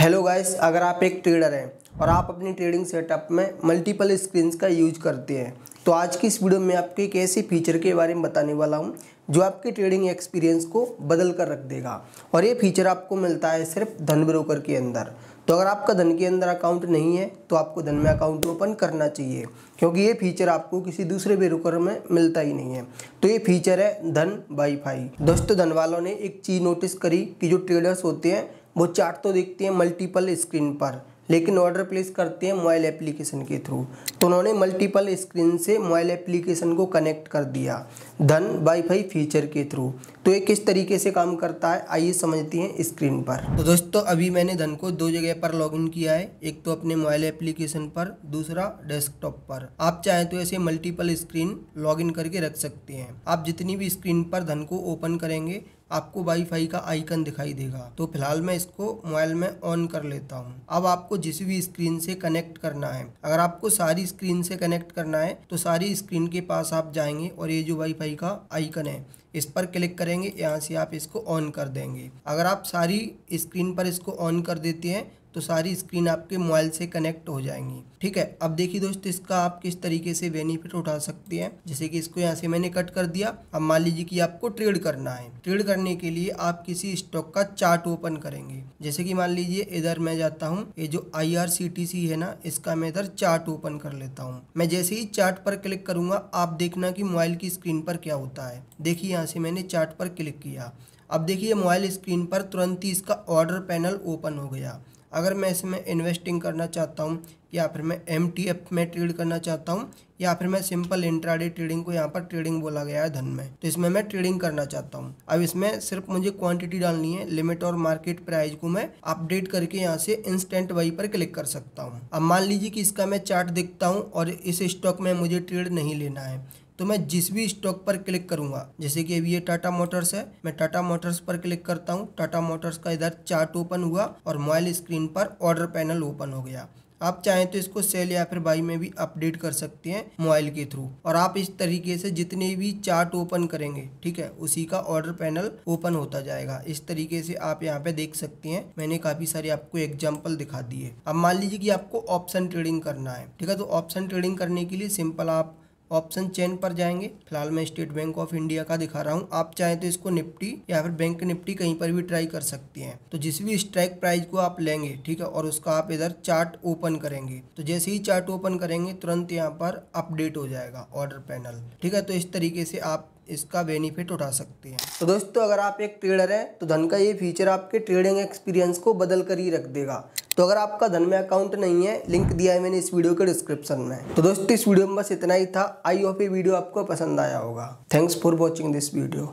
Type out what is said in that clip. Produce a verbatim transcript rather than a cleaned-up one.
Hello guys, अगर आप एक ट्रेडर हैं और आप अपनी ट्रेडिंग सेटअप में मल्टीपल स्क्रीन्स का यूज करते हैं तो आज की इस वीडियो में आपको एक ऐसे फीचर के बारे में बताने वाला हूं जो आपके ट्रेडिंग एक्सपीरियंस को बदल कर रख देगा। और ये फीचर आपको मिलता है सिर्फ धन ब्रोकर के अंदर। तो अगर आपका धन के अंदर अकाउंट नहीं है तो आपको धन में अकाउंट ओपन करना चाहिए, क्योंकि ये फीचर आपको किसी दूसरे ब्रोकर में मिलता ही नहीं है। तो ये फीचर है धन वाईफाई। दोस्तों, धन वालों ने एक चीज़ नोटिस करी कि जो ट्रेडर्स होते हैं वो चार्ट तो देखते हैं मल्टीपल स्क्रीन पर, लेकिन ऑर्डर प्लेस करते हैं मोबाइल एप्लीकेशन के थ्रू। तो उन्होंने मल्टीपल स्क्रीन से मोबाइल एप्लीकेशन को कनेक्ट कर दिया धन वाईफाई फीचर के थ्रू। तो ये किस तरीके से काम करता है, आइए समझती हैं स्क्रीन पर। तो दोस्तों, अभी मैंने धन को दो जगह पर लॉगिन किया है, एक तो अपने मोबाइल एप्लीकेशन पर, दूसरा डेस्कटॉप पर। आप चाहें तो ऐसे मल्टीपल स्क्रीन लॉगिन करके रख सकते हैं। आप जितनी भी स्क्रीन पर धन को ओपन करेंगे आपको वाईफाई का आइकन दिखाई देगा। तो फिलहाल मैं इसको मोबाइल में ऑन कर लेता हूँ। अब आपको जिस भी स्क्रीन से कनेक्ट करना है, अगर आपको सारी स्क्रीन से कनेक्ट करना है तो सारी स्क्रीन के पास आप जाएंगे और ये जो वाईफाई का आइकन है इस पर क्लिक करेंगे। यहाँ से आप इसको ऑन कर देंगे। अगर आप सारी स्क्रीन पर इसको ऑन कर देते हैं तो सारी स्क्रीन आपके मोबाइल से कनेक्ट हो जाएंगी। ठीक है, अब देखिए दोस्तों, इसका आप किस तरीके से बेनिफिट उठा सकते हैं। जैसे कि इसको यहाँ से मैंने कट कर दिया। अब मान लीजिए कि आपको ट्रेड करना है। ट्रेड करने के लिए आप किसी स्टॉक का चार्ट ओपन करेंगे। जैसे कि मान लीजिए इधर मैं जाता हूँ, ये जो I R C T C है ना, इसका मैं इधर चार्ट ओपन कर लेता हूँ। मैं जैसे ही चार्ट पर क्लिक करूंगा आप देखना कि मोबाइल की स्क्रीन पर क्या होता है। देखिए, यहाँ से मैंने चार्ट पर क्लिक किया। अब देखिए मोबाइल स्क्रीन पर तुरंत ही इसका ऑर्डर पैनल ओपन हो गया। अगर मैं इसमें इन्वेस्टिंग करना चाहता हूँ, या फिर मैं एमटीएफ में ट्रेड करना चाहता हूँ, या फिर मैं सिंपल इंट्राडे ट्रेडिंग को यहाँ पर ट्रेडिंग बोला गया है धन में, तो इसमें मैं ट्रेडिंग करना चाहता हूँ। अब इसमें सिर्फ मुझे क्वांटिटी डालनी है, लिमिट और मार्केट प्राइस को मैं अपडेट करके यहाँ से इंस्टेंट बाई पर क्लिक कर सकता हूँ। अब मान लीजिए कि इसका मैं चार्ट देखता हूँ और इस स्टॉक में मुझे ट्रेड नहीं लेना है, तो मैं जिस भी स्टॉक पर क्लिक करूंगा, जैसे कि अभी ये टाटा मोटर्स है, मैं टाटा मोटर्स पर क्लिक करता हूं। टाटा मोटर्स का इधर चार्ट ओपन हुआ और मोबाइल स्क्रीन पर ऑर्डर पैनल ओपन हो गया। आप चाहें तो इसको सेल या फिर बाई में भी अपडेट कर सकते हैं मोबाइल के थ्रू। और आप इस तरीके से जितने भी चार्ट ओपन करेंगे, ठीक है, उसी का ऑर्डर पैनल ओपन होता जाएगा। इस तरीके से आप यहाँ पे देख सकते हैं, मैंने काफी सारे आपको एग्जांपल दिखा दिए। अब मान लीजिए कि आपको ऑप्शन ट्रेडिंग करना है, ठीक है, तो ऑप्शन ट्रेडिंग करने के लिए सिंपल आप ऑप्शन चेन पर जाएंगे। फिलहाल मैं स्टेट बैंक ऑफ इंडिया का दिखा रहा हूँ। आप चाहें तो इसको निफ्टी या फिर बैंक निफ्टी कहीं पर भी ट्राई कर सकते हैं। तो जिस भी स्ट्राइक प्राइस को आप लेंगे, ठीक है, और उसका आप इधर चार्ट ओपन करेंगे, तो जैसे ही चार्ट ओपन करेंगे तुरंत यहाँ पर अपडेट हो जाएगा ऑर्डर पैनल। ठीक है, तो इस तरीके से आप इसका बेनिफिट उठा सकते हैं। तो दोस्तों, अगर आप एक ट्रेडर हैं तो धन का ये फीचर आपके ट्रेडिंग एक्सपीरियंस को बदल कर ही रख देगा। तो अगर आपका धन में अकाउंट नहीं है, लिंक दिया है मैंने इस वीडियो के डिस्क्रिप्शन में। तो दोस्तों, इस वीडियो में बस इतना ही था। आई होप ये वीडियो आपको पसंद आया होगा। Thanks for watching this video.